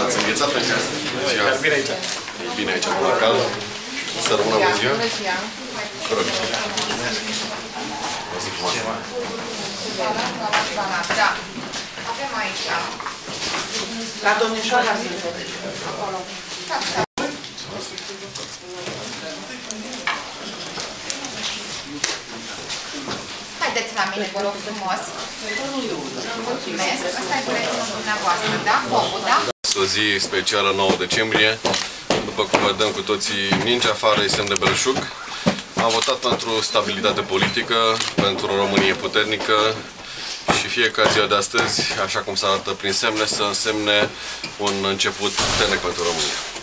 L-ați înghețat în casă? E bine aici. E bine aici, la caldă. Să rămână bună ziua. Vă rog. Avem aici. La domnișoara Zilfă. Acolo. Haideți la mine, vă rog frumos. Mulțumesc. Ăsta e buletinul dumneavoastră, da? Copul, da? O zi specială, 9 decembrie. După cum vedem cu toții, ninge afară, e semn de belșug. Am votat pentru stabilitate politică, pentru o Românie puternică. Și fiecare ziua de astăzi, așa cum se arată prin semne, să însemne un început puternic pentru România.